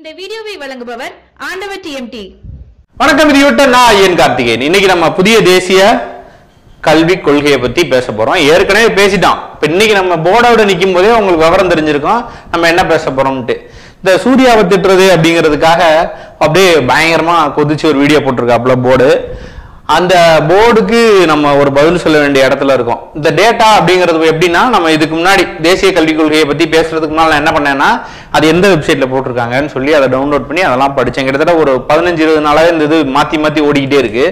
இந்த வீடியோவை வழங்குபவர் ஆண்டவர் டிஎம்டி. வணக்கம் வியூட்ட, நான் ஐயன் கார்த்திகேயன். இன்னைக்கு நம்ம புதிய தேசிய கல்வி கொள்கையை பத்தி பேச போறோம். ஏற்கனவே பேசிட்டான். இப்போ இன்னைக்கு நம்ம போர்டோட நிற்கும் போதே உங்களுக்கு விவரம் தெரிஞ்சிருக்கோம் நம்ம என்ன பேச போறோம்ட்டு. இந்த சூர்யாவை திட்டுறது அப்படிங்கிறதுக்காக அப்படியே பயங்கரமா கொதிச்சு ஒரு வீடியோ போட்டிருக்காப்புல போர்டு. அந்த போர்டுக்கு நம்ம ஒரு பதில் சொல்ல வேண்டிய இடத்துல இருக்கோம். இந்த டேட்டா அப்படிங்கிறது எப்படின்னா, நம்ம இதுக்கு முன்னாடி தேசிய கல்விக் கொள்கையை பற்றி பேசுறதுக்கு முன்னால் நான் என்ன பண்ணேன்னா, அது எந்த வெப்சைட்ல போட்டிருக்காங்கன்னு சொல்லி அதை டவுன்லோட் பண்ணி அதெல்லாம் படித்தேன். கிட்டத்தட்ட ஒரு 15-20 நாளாக இந்த இது மாற்றி ஓடிக்கிட்டே இருக்கு.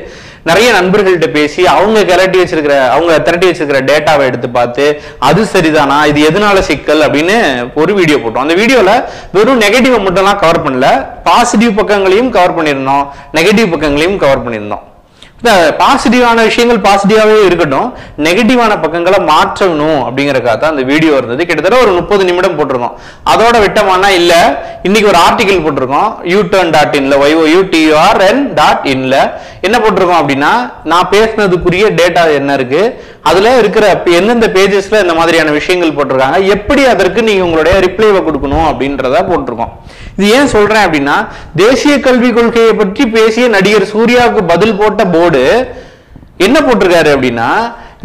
நிறைய நண்பர்கள்ட்ட பேசி அவங்க திரட்டி வச்சிருக்கிற டேட்டாவை எடுத்து பார்த்து அது சரிதானா, இது எதனால சிக்கல் அப்படின்னு ஒரு வீடியோ போட்டோம். அந்த வீடியோல வெறும் நெகட்டிவ் மட்டும்லாம் கவர் பண்ணல, பாசிட்டிவ் பக்கங்களையும் கவர் பண்ணியிருந்தோம், நெகட்டிவ் பக்கங்களையும் கவர் பண்ணியிருந்தோம். பாசிட்டிவான விஷயங்கள் பாசிட்டிவாகவே இருக்கட்டும், நெகட்டிவான பக்கங்களை மாற்றணும் அப்படிங்கிறக்காக தான் அந்த வீடியோ இருந்தது. கிட்டத்தட்ட ஒரு 30 நிமிடம் போட்டிருக்கோம். அதோட விட்டமானா இல்ல, இன்னைக்கு ஒரு ஆர்டிகல் போட்டிருக்கோம் youturn.in என்ன போட்டிருக்கோம் அப்படின்னா, நான் பேசினதுக்குரிய டேட்டா என்ன இருக்கு, அதுல இருக்கிற எந்தெந்த பேஜஸ்ல இந்த மாதிரியான விஷயங்கள் போட்டிருக்காங்க, எப்படி அதற்கு நீங்க உங்களுடைய ரிப்ளைவை கொடுக்கணும் அப்படின்றத போட்டிருக்கோம். இது ஏன் சொல்றேன் அப்படின்னா, தேசிய கல்விக் கொள்கையை பற்றி பேசிய நடிகர் சூர்யாவுக்கு பதில் போட்ட போர்டு என்ன போட்டிருக்காரு அப்படின்னா,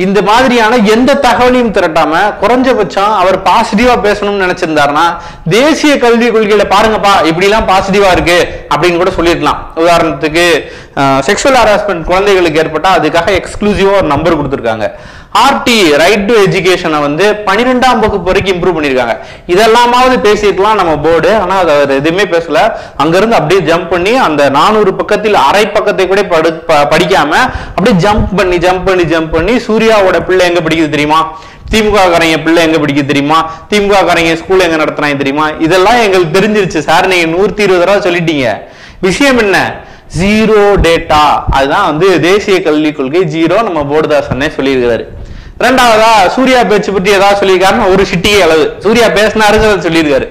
இந்த மாதிரியான எந்த தகவலையும் திரட்டாம குறைஞ்சபட்சம் அவர் பாசிட்டிவா பேசணும்னு நினைச்சிருந்தாருன்னா தேசிய கல்விக் கொள்கையில பாருங்கப்பா இப்படி எல்லாம் பாசிட்டிவா இருக்கு அப்படின்னு கூட சொல்லிருக்கலாம். உதாரணத்துக்கு செக்ஷுவல் ஹராஸ்மெண்ட் குழந்தைகளுக்கு ஏற்பட்டா அதுக்காக எக்ஸ்க்ளூசிவா ஒரு நம்பர் கொடுத்துருக்காங்க. ஆர்டி ரைட் டு எஜுகேஷனை வந்து 12ஆம் வகுப்பு வரைக்கும் இம்ப்ரூவ் பண்ணியிருக்காங்க. இதெல்லாமாவது பேசிக்கலாம் நம்ம போர்டு, ஆனால் அது அவர் எதுவுமே பேசல. அங்கிருந்து அப்படியே ஜம்ப் பண்ணி அந்த 400 பக்கத்தில் அரை பக்கத்தை கூட படிக்காம அப்படியே ஜம்ப் பண்ணி சூர்யாவோட பிள்ளை எங்க படிக்குது தெரியுமா, திமுக காரங்க பிள்ளை எங்க படிக்குது தெரியுமா, திமுக காரங்க ஸ்கூல் எங்க நடத்தினாங்க தெரியுமா, இதெல்லாம் எங்களுக்கு தெரிஞ்சிருச்சு சார், நீங்க 120 தடவை சொல்லிட்டீங்க. விஷயம் என்ன, ஜீரோ டேட்டா. அதுதான் வந்து தேசிய கல்விக் கொள்கை ஜீரோ, நம்ம போர்டுதாசனே சொல்லியிருக்கிறாரு. ரெண்டாவதா சூர்யா பேச்சு பற்றி ஏதாவது சொல்லியிருக்காருன்னா ஒரு சிட்டிகை அளவு சூர்யா பேசினாருங்கிறத சொல்லியிருக்காரு.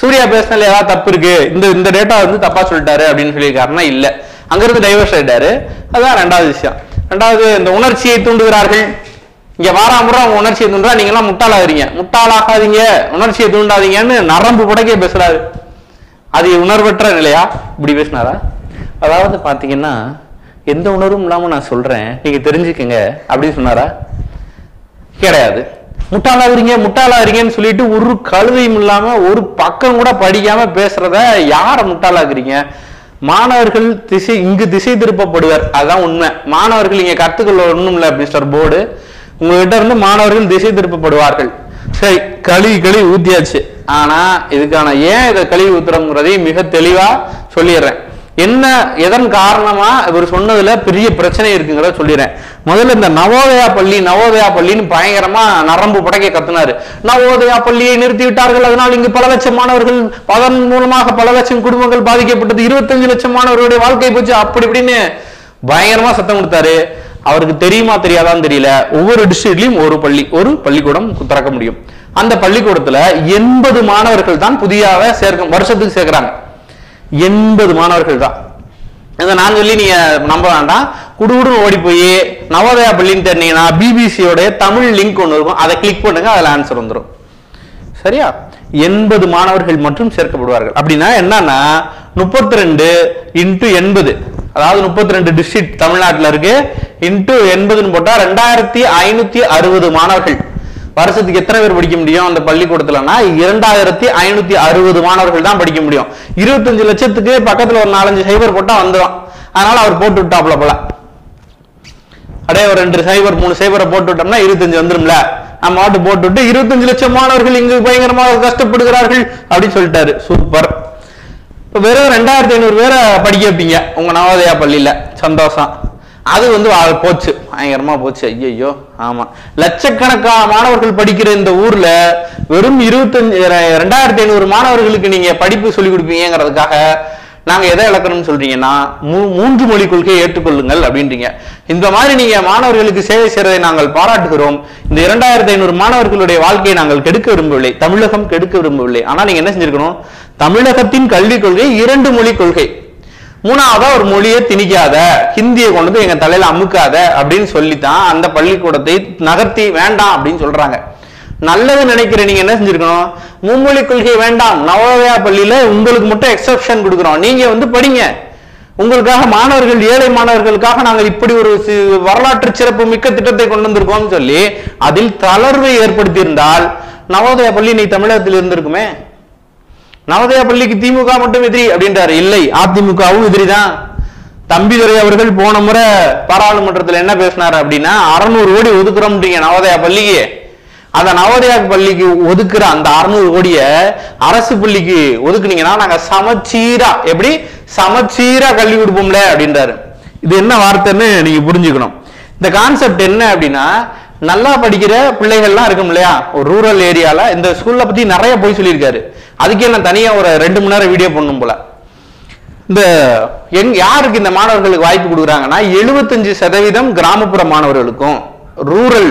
சூர்யா பேசினால ஏதாவது தப்பு இருக்கு, இந்த டேட்டா வந்து தப்பா சொல்லிட்டாரு அப்படின்னு சொல்லியிருக்காருன்னா இல்ல, அங்கிருந்து டைவர்ஸ் ஆயிட்டாரு. அதுதான் ரெண்டாவது விஷயம். ரெண்டாவது, இந்த உணர்ச்சியை தூண்டுகிறார்கள். இங்க வாராமுறை அவங்க உணர்ச்சியை தூண்டுறா, நீங்க எல்லாம் முட்டாளாகிறீங்க, முட்டாளாகாதீங்க, உணர்ச்சியை தூண்டாதீங்கன்னு நரம்பு புடக்கே பேசுறாரு. அது உணர்வற்ற நிலையா? இப்படி பேசினாரா? அதாவது பாத்தீங்கன்னா எந்த உணர்வும் இல்லாம நான் சொல்றேன் நீங்க தெரிஞ்சுக்கங்க அப்படின்னு சொன்னாரா? கிடையாது. முட்டாளாகிறீங்கன்னு சொல்லிட்டு ஒரு கழுதையும் இல்லாம ஒரு பக்கம் கூட படிக்காம பேசுறத யார முட்டாளாக்குறீங்க? மாணவர்கள் இங்கு திசை திருப்பப்படுவர். அதுதான் உண்மை. மாணவர்கள் இங்க கற்றுக்கொள்ள ஒண்ணும் இல்லை மிஸ்டர் போர்டு. உங்ககிட்ட இருந்து மாணவர்கள் திசை திருப்பப்படுவார்கள். சரி, கழுவி ஊத்தியாச்சு. ஆனா இதுக்கான ஏன் இதை கழுவி ஊத்துறோங்கிறதையும் மிக தெளிவா சொல்லிடுறேன். என்ன எதன் காரணமா இவர் சொன்னதுல பெரிய பிரச்சனை இருக்குங்கிறத சொல்லிடுறேன். முதல்ல இந்த நவோதயா பள்ளின்னு பயங்கரமா நரம்பு புடைக்க கத்துனாரு. நவோதயா பள்ளியை நிறுத்தி விட்டார்கள், அதனால் இங்கு பல லட்சம் மாணவர்கள், அதன் மூலமாக பல லட்சம் குடும்பங்கள் பாதிக்கப்பட்டது, 25 லட்சம் மாணவர்களுடைய வாழ்க்கை போச்சு, அப்படி இப்படின்னு பயங்கரமா சத்தம் கொடுத்தாரு. அவருக்கு தெரியுமா தெரியாதான்னு தெரியல, ஒவ்வொரு டிஸ்ட்ரிக்ட்லயும் ஒரு பள்ளிக்கூடம் திறக்க முடியும். அந்த பள்ளிக்கூடத்துல 80 மாணவர்கள் தான் புதியாக வருஷத்துக்கு சேர்க்கிறாங்க. 80 மாணவர்கள் தான். இதை நான் சொல்லி நீங்க நம்ப வேண்டாம். குடுகுடுன்னு ஓடி போய் நவோதயா பள்ளின்னு தெரிஞ்சீங்கன்னா பிபிசியோட தமிழ் லிங்க் ஒன்று இருக்கும், அதை கிளிக் பண்ணுங்க, அதில் ஆன்சர் வந்துடும். சரியா? 80 மாணவர்கள் மட்டும் சேர்க்கப்படுவார்கள். அப்படின்னா என்னன்னா 32 × 80, அதாவது 32 டிஸ்ட்ரிக்ட் தமிழ்நாட்டில் இருக்கு, × 80 போட்டா 2560 மாணவர்கள். வருஷத்துக்கு எத்தனை பேர் படிக்க முடியும் அந்த பள்ளிக்கூடத்துலன்னா 2560 மாணவர்கள் தான் படிக்க முடியும். 25 லட்சத்துக்கு பக்கத்துல ஒரு 4-5 சைபர் போட்டா வந்துடும். அதனால அவர் போட்டு விட்டாப்ல போல, அப்படியே ஒரு 2-3 சைபரை போட்டு விட்டோம்னா 25 வந்துடும்ல, நம்ம ஆட்டு போட்டு விட்டு 25 லட்சம் மாணவர்கள் இங்கு பயங்கரமாக கஷ்டப்படுகிறார்கள் அப்படின்னு சொல்லிட்டாரு. சூப்பர். இப்ப வெறும் 2500 பேரை படிக்க வைப்பீங்க உங்க நவோதயா பள்ளியில. சந்தோஷம். அது வந்து போச்சு, பயங்கரமா போச்சு. ஐயோ, ஆமா, லட்சக்கணக்கான மாணவர்கள் படிக்கிற இந்த ஊர்ல வெறும் 2500 மாணவர்களுக்கு நீங்க படிப்பு சொல்லிக் கொடுப்பீங்கிறதுக்காக நாங்க எதை இழக்கணும்னு சொல்றீங்கன்னா 3 மொழி கொள்கையை ஏற்றுக்கொள்ளுங்கள் அப்படின்றீங்க. இந்த மாதிரி நீங்க மாணவர்களுக்கு சேவை செய்வதை நாங்கள் பாராட்டுகிறோம். இந்த 2500 மாணவர்களுடைய வாழ்க்கையை நாங்கள் கெடுக்க விரும்பவில்லை, தமிழகம் கெடுக்க விரும்பவில்லை. ஆனா நீங்க என்ன செஞ்சிருக்கணும், தமிழகத்தின் கல்விக் கொள்கை 2 மொழி கொள்கை, 3ஆவதா ஒரு மொழியை திணிக்காத, ஹிந்தியை கொண்டு வந்து எங்க தலையில அமுக்காத அப்படின்னு சொல்லித்தான் அந்த பள்ளிக்கூடத்தை நகர்த்தி வேண்டாம் அப்படின்னு சொல்றாங்க. நல்லது நினைக்கிற நீங்க என்ன செஞ்சிருக்கணும் மும்மொழி கொள்கை வேண்டாம் நவோதயா பள்ளியில உங்களுக்கு மட்டும் எக்ஸெப்ஷன் கொடுக்கிறோம் நீங்க வந்து படிங்க உங்களுக்காக மாணவர்கள் ஏழை மாணவர்களுக்காக நாங்க இப்படி ஒரு வரலாற்று சிறப்பு மிக்க திட்டத்தை கொண்டு வந்திருக்கோம்னு சொல்லி அதில் தளர்வை ஏற்படுத்தி இருந்தால் நவோதயா பள்ளி நீ தமிழகத்தில் இருந்திருக்குமே நவோதயா பள்ளிக்கு திமுக மட்டும் எதிரி அப்படின்றாரு இல்லை அதிமுகவும் எதிரிதான் தம்பிதுரை அவர்கள் போன முறை பாராளுமன்றத்தில் என்ன பேசினார் அப்படினா 600 கோடி ஒதுக்குறோம்ன்றீங்க நவோதயா பள்ளிக்கு அந்த நவோதயா பள்ளிக்கு ஒதுக்குற அந்த 600 கோடியை அரசு பள்ளிக்கு ஒதுக்குனீங்கனா நாங்க சமச்சீரா எப்படி சமச்சீரா கல்வி கொடுப்போம்ல அப்படின்றாரு இது என்ன வார்த்தைன்னு நீங்க புரிஞ்சுக்கணும் இந்த கான்செப்ட் என்ன அப்படினா நல்லா படிக்கிற பிள்ளைகள்லாம் இருக்கும் இல்லையா ஒரு ரூரல் ஏரியால இந்த ஸ்கூல்ல பத்தி நிறைய போய் சொல்லி இருக்காரு அதுக்கே நான் தனியா ஒரு 2 மணி நேர வீடியோ பண்ணணும் போல இந்த யாருக்கு இந்த மாணவர்களுக்கு வாய்ப்பு கொடுக்கறாங்கன்னா 75% கிராமப்புற மாணவர்களுக்கும் ரூரல்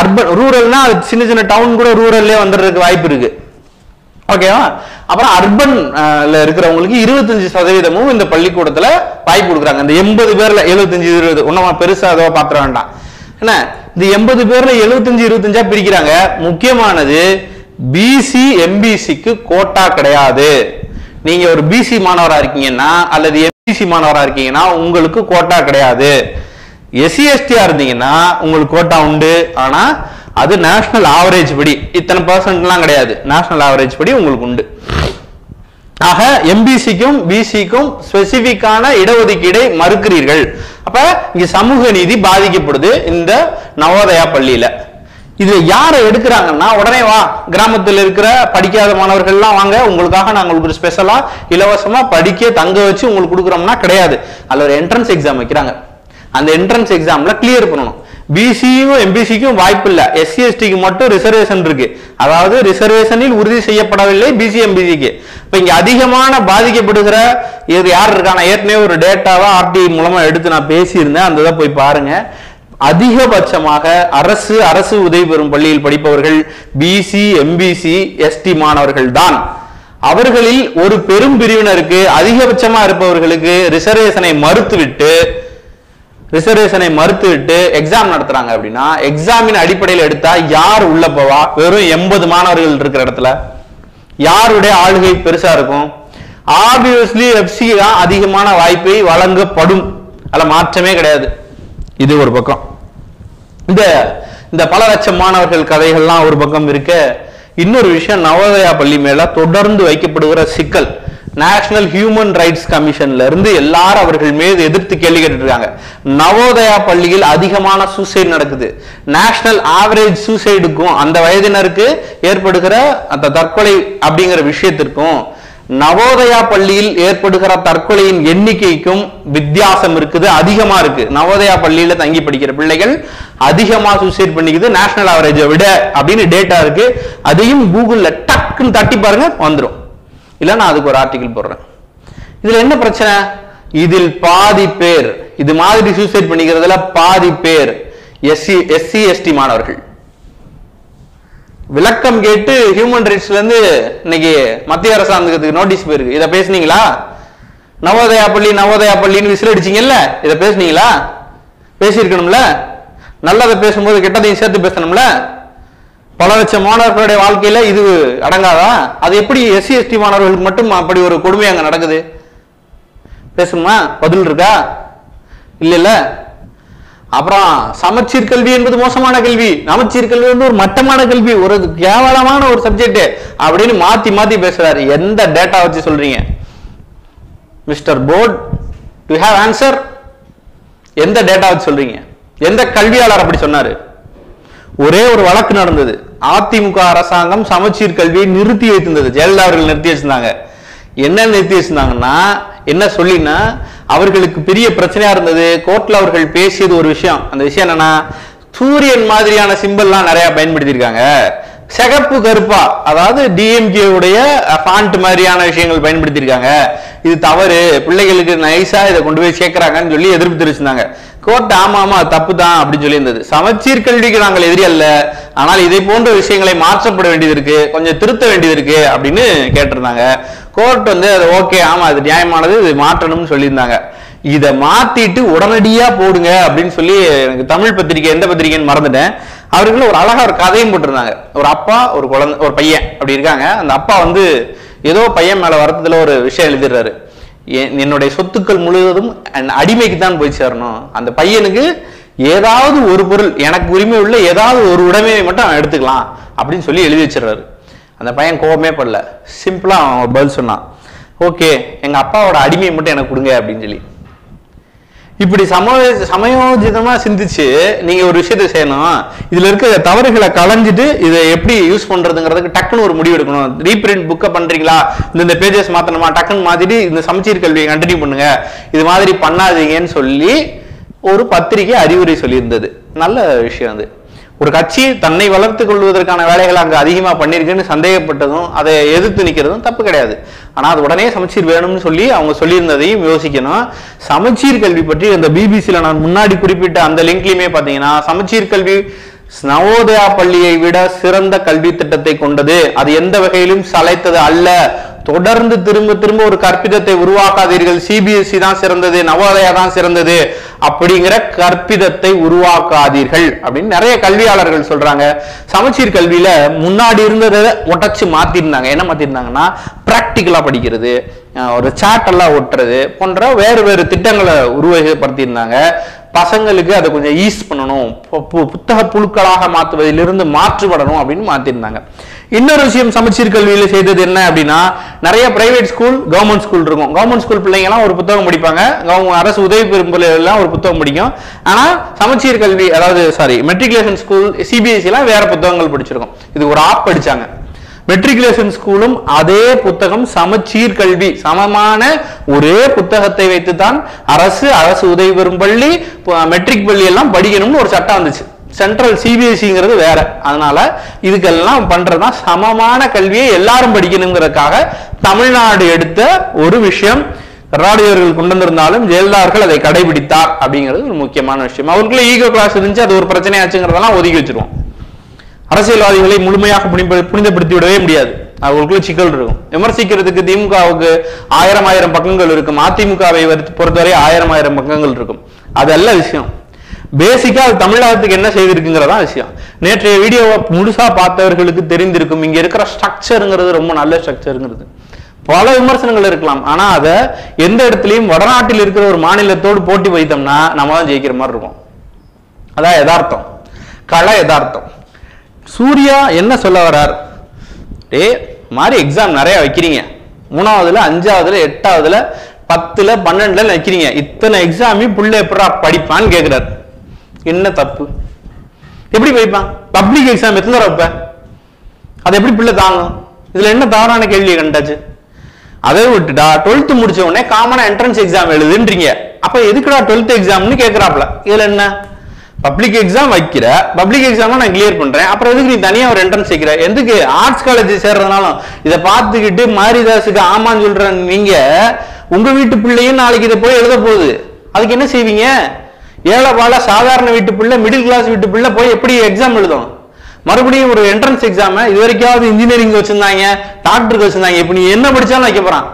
அர்பன் ரூரல்னா சின்ன சின்ன டவுன் கூட ரூரல்லே வந்திருக்கு வாய்ப்பு இருக்கு ஓகேவா அப்புறம் அர்பன்ல இருக்கிறவங்களுக்கு 25% இந்த பள்ளிக்கூடத்துல வாய்ப்பு கொடுக்கறாங்க இந்த 80 பேர்ல 75 20 ஒண்ணமா பெருசா அதோ பாத்திர வேண்டாம் என்ன இந்த 80 பேர்ல 75 25ஆ பிரிக்கிறாங்க முக்கியமானது பிசி எம்பிசிக்கு கோட்டா கிடையாது நீங்க ஒரு பிசி மானவரா இருக்கீங்கன்னா அல்லது எம்பிசி மானவரா இருக்கீங்கன்னா உங்களுக்கு கோட்டா கிடையாது எஸ்சி எஸ்டி ஆர்தீங்கன்னா உங்களுக்கு கோட்டா உண்டு ஆனா அது நேஷனல் ஆவரேஜ் படி இத்தனை % கிடையாது நேஷனல் ஆவரேஜ் படி உங்களுக்கு உண்டு ஆக எம்பிசிக்கும் பிசிக்கும் ஸ்பெசிபிக்கான இடஒதுக்கீடை மறுக்கிறீர்கள் அப்ப இங்க சமூக நீதி பாதிக்கப்படுது இந்த நவோதயா பள்ளியில இது யாரை எடுக்கறாங்கன்னா உடனே வா கிராமத்துல இருக்கிற படிக்காத மாணவர்கள் எல்லாம் வாங்க உங்களுக்காக நாங்க ஒரு ஸ்பெஷலா இலவசமா படிக்க தங்க வச்சு உங்களுக்கு கொடுக்கறோம்னா கிடையாது அல்ல ஒரு என்ட்ரன்ஸ் எக்ஸாம் வைக்கறாங்க அந்த என்ட்ரன்ஸ் எக்ஸாம்ல கிளியர் பண்ணனும் பிசியும் எம்பிசிக்கும் வாய்ப்பு இல்ல எஸ்சி எஸ்டிக்கு மட்டும் ரிசர்வேஷன் இருக்கு அதாவது ரிசர்வேஷனில் உறுதி செய்யப்படவில்லை பிசி எம்பிசிக்கு இப்ப இங்க அதிகமான பாதிக்கப்படுகிற இது யார் இருக்கான ஏற்கனவே ஒரு டேட்டாவை ஆர்டி மூலமா எடுத்து நான் பேசியிருந்தேன் அந்த இதை போய் பாருங்க அதிகபட்சமாக அரசு உதவி பெறும் பள்ளியில் படிப்பவர்கள் பிசி எம்பிசி எஸ்டி மாணவர்கள் தான் அவர்களில் ஒரு பெரும் பிரிவினருக்கு அதிகபட்சமா இருப்பவர்களுக்கு ரிசர்வேஷனை மறுத்துவிட்டு எக்ஸாம் நடத்துறாங்க அப்படின்னா எக்ஸாமின் அடிப்படையில் எடுத்தா யார் உள்ள போவா வெறும் 80 மாணவர்கள் இருக்கிற இடத்துல யாருடைய ஆளுகை பெருசா இருக்கும் ஆப்வியஸ்லி எஃப்சி தான் அதிகமான வாய்ப்பை வழங்கப்படும் அல்ல மாற்றமே கிடையாது இது ஒரு பக்கம் இந்த இந்த பல லட்சம் மாணவர்கள் கதைகள்லாம் ஒரு பக்கம் இருக்க இன்னொரு விஷயம் நவோதயா பள்ளி மேல தொடர்ந்து வைக்கப்படுகிற சிக்கல் நேஷனல் ஹியூமன் ரைட்ஸ் கமிஷன்ல இருந்து எல்லாரும் அவர்கள் மீது எதிர்த்து கேள்வி கேட்டுருக்காங்க நவோதயா பள்ளியில் அதிகமான சூசைடு நடக்குது நேஷனல் ஆவரேஜ் சூசைடுக்கும் அந்த வயதினருக்கு ஏற்படுகிற அந்த தற்கொலை அப்படிங்கிற விஷயத்திற்கும் நவோதயா பள்ளியில் ஏற்படுகிற தற்கொலையின் எண்ணிக்கைக்கும் வித்தியாசம் இருக்குது அதிகமா இருக்கு நவோதயா பள்ளியில தங்கி படிக்கிற பிள்ளைகள் அதிகமா சூசைட் பண்ணிக்குது நேஷனல் ஆவரேஜை விட அப்படின்னு டேட்டா இருக்கு அதையும் கூகுள்ல டக்குன்னு தட்டி பாருங்க வந்துடும் இல்ல நான் அதுக்கு ஒரு ஆர்டிகல் போடுறேன் இதுல என்ன பிரச்சனை இதில் பாதி பேர் இது மாதிரி சூசைட் பண்ணிக்கிறதுல பாதி பேர் எஸ்சி எஸ்டி மாணவர்கள் விளக்கம் கேட்டு ஹியூமன் ரைட்ஸ்ல இருந்து இன்னைக்கு மத்திய அரசாங்கத்துக்கு நோட்டீஸ் போயிருக்கு இதை பேசுனீங்களா நவோதயா பள்ளின்னு விசில் அடிச்சீங்கல்ல இதை பேசுனீங்களா பேசியிருக்கணும்ல நல்லதை பேசும்போது கெட்டதையும் சேர்த்து பேசணும்ல பல லட்சம் மாணவர்களுடைய வாழ்க்கையில இது அடங்காதா அது எப்படி எஸ்சி எஸ்டி மாணவர்களுக்கு மட்டும் அப்படி ஒரு கொடுமை அங்க நடக்குது பேசணுமா பதில் இருக்கா இல்ல அப்புறம் சமச்சீர் கல்வி என்பது மோசமான கல்வி சமச்சீர் கல்வி வந்து ஒரு மட்டமான கல்வி ஒரு கேவலமான ஒரு சப்ஜெக்ட் அப்படின்னு மாத்தி பேசுறாரு எந்த டேட்டா வச்சு சொல்றீங்க mister board to have answer எந்த டேட்டா வச்சு சொல்றீங்க எந்த கல்வியாளர் அப்படி சொன்னாரு ஒரே ஒரு வழக்கு நடந்தது அதிமுக அரசாங்கம் சமச்சீர் கல்வியை நிறுத்தி வைத்திருந்தது ஜெயலலிதா அவர்கள் நிறுத்தி வச்சிருந்தாங்க என்ன நிறுத்தி வச்சிருந்தாங்கன்னா என்ன சொல்லினா அவர்களுக்கு பெரிய பிரச்சனையா இருந்தது கோர்ட்ல அவர்கள் பேசியது ஒரு விஷயம் அந்த விஷயம் என்னன்னா சூரியன் மாதிரியான சிம்பிள்லாம் நிறைய பயன்படுத்தியிருக்காங்க சிகப்பு கருப்பா அதாவது டிஎம்கே உடைய ஃபாண்ட் மாதிரியான விஷயங்கள் பயன்படுத்தியிருக்காங்க இது தவறு பிள்ளைகளுக்கு நைஸா இதை கொண்டு போய் சேர்க்கிறாங்கன்னு சொல்லி எதிர்ப்பு தெரிவிச்சிருந்தாங்க கோர்ட் ஆமாமா தப்பு தான் அப்படின்னு சொல்லியிருந்தது சமச்சீர் கல்விக்கு நாங்கள் எதிரி அல்ல ஆனால் இதை போன்ற விஷயங்களை மாற்றப்பட வேண்டியது இருக்கு கொஞ்சம் திருத்த வேண்டியது இருக்கு அப்படின்னு கேட்டிருந்தாங்க கோர்ட் வந்து அது ஓகே ஆமா அது நியாயமானது இது மாற்றணும்னு சொல்லியிருந்தாங்க இதை மாத்திட்டு உடனடியா போடுங்க அப்படின்னு சொல்லி எனக்கு தமிழ் பத்திரிகை எந்த பத்திரிகைன்னு மறந்துட்டேன் அவருக்குள்ள ஒரு அழகா ஒரு கதையும் போட்டிருந்தாங்க. ஒரு அப்பா ஒரு குழந்தை ஒரு பையன் அப்படி இருக்காங்க. அந்த அப்பா வந்து ஏதோ பையன் மேல வரதுல ஒரு விஷயம் எழுதிடுறாரு, என்னுடைய சொத்துக்கள் முழுவதும் அடிமைக்கு தான் போய் சேரணும். அந்த பையனுக்கு ஏதாவது ஒரு பொருள் எனக்கு உரிமை உள்ள ஏதாவது ஒரு உடைமையை மட்டும் அவன் எடுத்துக்கலாம் அப்படின்னு சொல்லி எழுதி வச்சிடறாரு. அந்த பையன் கோபமே படல, சிம்பிளா அவன் பதில் சொன்னான், ஓகே எங்க அப்பாவோட அடிமையை மட்டும் எனக்கு கொடுங்க அப்படின்னு சொல்லி. இப்படி சமயோஜிதமா சிந்திச்சு நீங்க ஒரு விஷயத்த செய்யணும், இதுல இருக்க தவறுகளை களைஞ்சிட்டு இதை எப்படி யூஸ் பண்றதுங்கிறதுக்கு டக்குன்னு ஒரு முடிவு எடுக்கணும். ரீபிரிண்ட் புக்கை பண்றீங்களா, இந்த பேஜஸ் மாத்தணுமா, டக்குன்னு மாதிரி இந்த சமச்சீர் கல்வியை கண்டினியூ பண்ணுங்க, இது மாதிரி பண்ணாதீங்கன்னு சொல்லி ஒரு பத்திரிகை அறிவுரை சொல்லியிருந்தது. நல்ல விஷயம் அது. ஒரு கட்சி தன்னை வளர்த்துக் கொள்வதற்கான வேலைகளை அங்கே அதிகமாக பண்ணியிருக்குன்னு சந்தேகப்பட்டதும் அதை எதிர்த்து நிற்கிறதும் தப்பு கிடையாது. ஆனால் அது உடனே சமச்சீர் வேணும்னு சொல்லி அவங்க சொல்லியிருந்ததையும் யோசிக்கணும். சமச்சீர் கல்வி பற்றி அந்த பிபிசியில் நான் முன்னாடி குறிப்பிட்ட அந்த லிங்க்லையுமே பார்த்தீங்கன்னா, சமச்சீர் கல்வி நவோதயா பள்ளியை விட சிறந்த கல்வி திட்டத்தை கொண்டது, அது எந்த வகையிலும் சளைத்தது அல்ல, தொடர்ந்து திரும்ப திரும்ப ஒரு கற்பிதத்தை உருவாக்காதீர்கள், சிபிஎஸ்இ தான் சிறந்தது நவோதயா தான் சிறந்தது அப்படிங்கிற கற்பிதத்தை உருவாக்காதீர்கள் அப்படின்னு நிறைய கல்வியாளர்கள் சொல்றாங்க. சமச்சீர் கல்வியில முன்னாடி இருந்ததை உடச்சு மாத்திருந்தாங்க. என்ன மாத்திருந்தாங்கன்னா, பிராக்டிக்கலா படிக்கிறது, ஒரு சாட் எல்லாம் ஒட்டுறது போன்ற வேறு வேறு திட்டங்களை உருவகப்படுத்தியிருந்தாங்க. பசங்களுக்கு அதை கொஞ்சம் ஈஸ் பண்ணணும், புத்தக புழுக்களாக மாற்றுவதிலிருந்து மாற்றுபடணும் அப்படின்னு மாத்திருந்தாங்க. இன்னொரு விஷயம் சமச்சீர் கல்வியில செய்தது என்ன அப்படின்னா, நிறைய பிரைவேட் ஸ்கூல் கவர்மெண்ட் ஸ்கூல் இருக்கும். கவர்மெண்ட் ஸ்கூல் பிள்ளைங்கலாம் ஒரு புத்தகம் படிப்பாங்க, அரசு உதவி பெறும் பிள்ளைகள்லாம் ஒரு புத்தகம் படிக்கும். ஆனா சமச்சீர் கல்வி அதாவது மெட்ரிகுலேஷன் ஸ்கூல் சிபிஎஸ்இ எல்லாம் வேற புத்தகங்கள் படிச்சிருக்கும். இது ஒரு ஆப் படிச்சாங்க. மெட்ரிகுலேஷன் ஸ்கூலும் அதே புத்தகம் சமச்சீர் கல்வி சமமான ஒரே புத்தகத்தை வைத்துதான் அரசு அரசு உதவி பெறும் பள்ளி மெட்ரிக் பள்ளி எல்லாம் படிக்கணும்னு ஒரு சட்டம் வந்துச்சு. சென்ட்ரல் சிபிஎஸ்இங்கிறது வேற. அதனால இதுக்கெல்லாம் பண்றதுனா சமமான கல்வியை எல்லாரும் படிக்கணுங்கிறதுக்காக தமிழ்நாடு எடுத்த ஒரு விஷயம். கர்நாடகர்கள் கொண்டு வந்திருந்தாலும் ஜெயலலிதார்கள் அதை கடைபிடித்தார் அப்படிங்கிறது ஒரு முக்கியமான விஷயம். அவருக்குள்ள ஈகோ கிளாஸ் இருந்துச்சு, அது ஒரு பிரச்சனையாச்சுங்கிறதெல்லாம் ஒதுக்கி வச்சிருவோம். அரசியல்வாதிகளை முழுமையாக புனிதப்படுத்தி விடவே முடியாது, அவங்களுக்குள்ள சிக்கல் இருக்கும். விமர்சிக்கிறதுக்கு திமுகவுக்கு ஆயிரம் ஆயிரம் பக்கங்கள் இருக்கும், அதிமுகவை பொறுத்தவரை ஆயிரம் ஆயிரம் பக்கங்கள் இருக்கும். அதல்ல விஷயம். பேசிக்கா அது தமிழகத்துக்கு என்ன செய்திருக்குங்கிறதா விஷயம். நேற்றைய வீடியோவை முழுசா பார்த்தவர்களுக்கு தெரிந்திருக்கும், இங்க இருக்கிற ஸ்ட்ரக்சருங்கிறது ரொம்ப நல்ல ஸ்ட்ரக்சருங்கிறது. பல விமர்சனங்கள் இருக்கலாம், ஆனா அதை எந்த இடத்துலையும் வடநாட்டில் இருக்கிற ஒரு மாநிலத்தோடு போட்டி வைத்தோம்னா நம்ம தான் ஜெயிக்கிற மாதிரி இருக்கும். அதான் யதார்த்தம், கலை யதார்த்தம். சூர்யா என்ன சொல்ல வர்றார், டே மாதிரி எக்ஸாம் நிறைய வைக்கிறீங்க, 3வது, 5வது, 8வது, 10, 12 வைக்கிறீங்க, இத்தனை எக்ஸாமையும் புள்ள எப்படா படிப்பான்னு கேட்கிறார். என்ன தப்பு, எப்படி படிப்பான்? பப்ளிக் எக்ஸாம் எத்தனை தடவை வைப்பேன், அதை எப்படி பிள்ளை தாங்கும்? இதுல என்ன தவறான கேள்வியை கண்டாச்சு? அதை விட்டுடா 12th முடிச்ச உடனே காமனா என்ட்ரன்ஸ் எக்ஸாம் எழுதுன்றீங்க, அப்ப எதுக்குடா 12th எக்ஸாம்னு கேட்கிறாப்ல. இதுல என்ன, பப்ளிக் எக்ஸாம் வைக்கிற, பப்ளிக் எக்ஸாம் நான் கிளியர் பண்றேன், அப்புறம் எதுக்கு நீ தனியா ஒரு என்ட்ரன்ஸ் வைக்கிற? எதுக்கு ஆர்ட்ஸ் காலேஜ் சேர்றதுனாலும் இதை பார்த்துக்கிட்டு மாரிதாசுக்கு ஆமான்னு சொல்ற நீங்க உங்க வீட்டு பிள்ளையும் நாளைக்கு இதை போய் எழுத போகுது, அதுக்கு என்ன செய்வீங்க? ஏழைவாழ சாதாரண வீட்டு பிள்ளை, மிடில் கிளாஸ் வீட்டு பிள்ளை போய் எப்படி எக்ஸாம் எழுதும்? மறுபடியும் ஒரு என்ட்ரன்ஸ் எக்ஸாம். இது வரைக்காவது இன்ஜினியரிங் வச்சிருந்தாங்க, டாக்டருக்கு வச்சிருந்தாங்க, இப்ப நீ என்ன படிச்சாலும் வைக்க போறான்.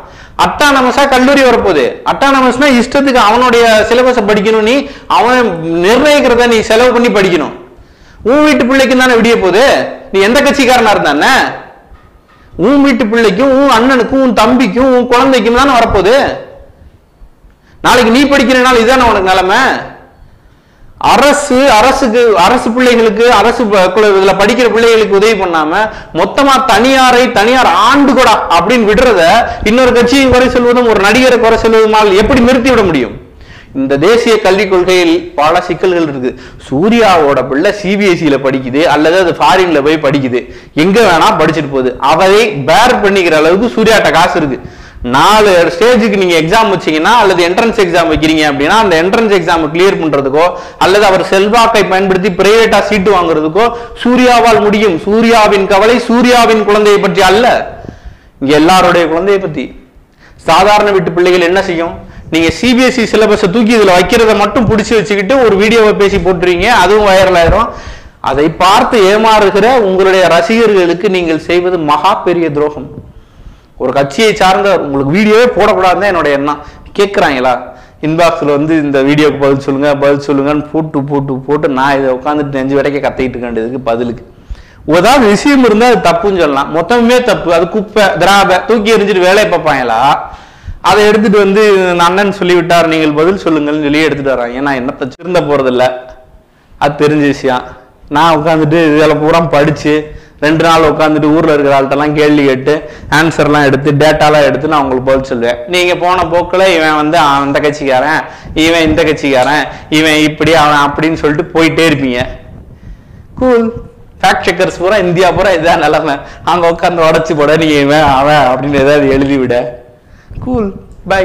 அட்டானமஸா கல்லூரி வரப்போகுது. அட்டானமஸ்னா இஷ்டத்துக்கு அவனுடைய சிலபஸை படிக்கணும், நீ அவன் நிர்ணயிக்கிறத நீ செலவு பண்ணி படிக்கணும். உன் வீட்டு பிள்ளைக்கும் தானே விடிய போகுது. நீ எந்த கட்சிக்காரனா இருந்தானே, உன் வீட்டு பிள்ளைக்கும் உன் அண்ணனுக்கும் உன் தம்பிக்கும் உன் குழந்தைக்கும் தானே வரப்போகுது. நாளைக்கு நீ படிக்கிறனால இதான உனக்கு நிலைமை. அரசு பிள்ளைகளுக்கு அரசு இதுல படிக்கிற பிள்ளைகளுக்கு உதவி பண்ணாம மொத்தமா தனியார் ஆண்டு கூட அப்படின்னு விடுறத இன்னொரு கட்சியை குறை சொல்வதும் ஒரு நடிகரை குறை சொல்வதுமால் எப்படி நிறுத்தி விட முடியும்? இந்த தேசிய கல்விக் கொள்கையில் பல சிக்கல்கள் இருக்கு. சூர்யாவோட பிள்ளை சிபிஎஸ்இல படிக்குது அல்லது அது ஃபாரின்ல போய் படிக்குது, எங்க வேணா படிச்சுட்டு போகுது. அவரை பேர் பண்ணிக்கிற அளவுக்கு சூர்யாட்ட காசு இருக்கு. 4 ஸ்டேஜுக்கு நீங்க எக்ஸாம் வச்சீங்கன்னா அல்லது என்ட்ரன்ஸ் எக்ஸாம் வைக்கிறீங்க அப்படின்னா அந்த என்ட்ரன்ஸ் எக்ஸாம் கிளியர் பண்றதுக்கோ அல்லது அவர் செல்வாக்கை பயன்படுத்தி பிரைவேட்டா சீட்டு வாங்குறதுக்கோ சூர்யாவால் முடியும். சூர்யாவின் கவலை சூர்யாவின் குழந்தையை பற்றி அல்ல, இங்க எல்லாருடைய குழந்தையை பத்தி. சாதாரண வீட்டு பிள்ளைகள் என்ன செய்யும்? நீங்க சிபிஎஸ்இ சிலபஸை தூக்கி இதுல வைக்கிறத மட்டும் பிடிச்சி வச்சுக்கிட்டு ஒரு வீடியோவை பேசி போட்டுருவீங்க, அதுவும் வைரல் ஆயிரும். அதை பார்த்து ஏமாறுகிற உங்களுடைய ரசிகர்களுக்கு நீங்கள் செய்வது மகா பெரிய துரோகம். ஒரு கட்சியை சார்ந்த உங்களுக்கு வீடியோவே போடக்கூடாதுதான் என்னோட எண்ணம். கேட்குறாங்களா? இன்பாக்ஸில் வந்து இந்த வீடியோக்கு பதில் சொல்லுங்கன்னு போட்டு நான் இதை உட்காந்துட்டு நெஞ்சு வரைக்கும் கத்திக்கிட்டு இருக்கேன். இதுக்கு பதிலுக்கு ஏதாவது விஷயம் இருந்தால் அது தப்புன்னு சொல்லலாம், மொத்தமே தப்பு, அது குப்பை திராபை தூக்கி எறிஞ்சிட்டு வேலையை பார்ப்பாங்களா, அதை எடுத்துட்டு வந்து அண்ணன் சொல்லிவிட்டார் நீங்கள் பதில் சொல்லுங்கள்னு சொல்லி எடுத்துட்டு வராங்க. நான் என்ன பிரச்சிருந்த போறதில்ல, அது தெரிஞ்ச விஷயம். நான் உட்காந்துட்டு இதில் பூரா படிச்சு ரெண்டு நாள் உட்காந்துட்டு ஊரில் இருக்கிற ஆள்கிட்டலாம் கேள்வி கேட்டு ஆன்சர்லாம் எடுத்து டேட்டாலாம் எடுத்து நான் உங்களுக்கு பதில் சொல்லுவேன். நீங்கள் போன போக்கில் இவன் வந்து அந்த கட்சிக்காரன், இவன் இந்த கட்சிக்காரன், இவன் இப்படி அவன் அப்படின்னு சொல்லிட்டு போயிட்டே இருப்பீங்க. கூல் ஃபேக்ட் செக்கர்ஸ் பூரா இந்தியா பூரா இதான் நிலமை. அங்கே உட்காந்து உடச்சி போட நீங்கள் இவன் அவன் அப்படின்னு ஏதாவது எழுதி விட. Cool by.